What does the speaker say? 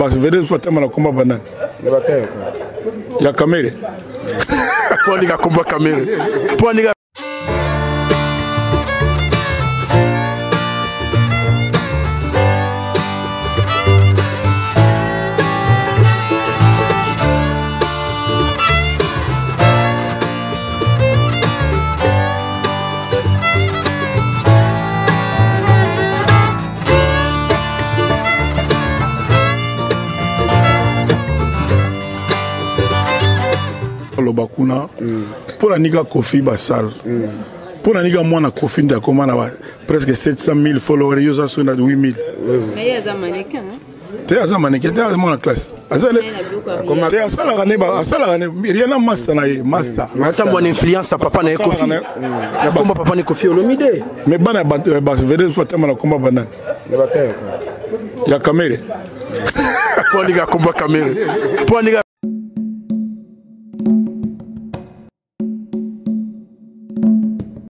Basi vedezo kwa tema na kumba banani. Nabatayo kwa. Ya kamere. Pwa niga kumba kamere. Pwa niga. Bakuna pour aniga Koffi basal pour aniga mwana Koffi nda komana ba presque 700 000 followers yosa so na 8 000 mais yaza mannequin te yaza mannequin te yaza mwana classe azale comme te asala gane rien na master na master master mon influence papa na Koffi na komba papa na Koffi Olomide mais bana ba vedez soit tama na komba banane na batayo ya kamere pour aniga komba kamere pour aniga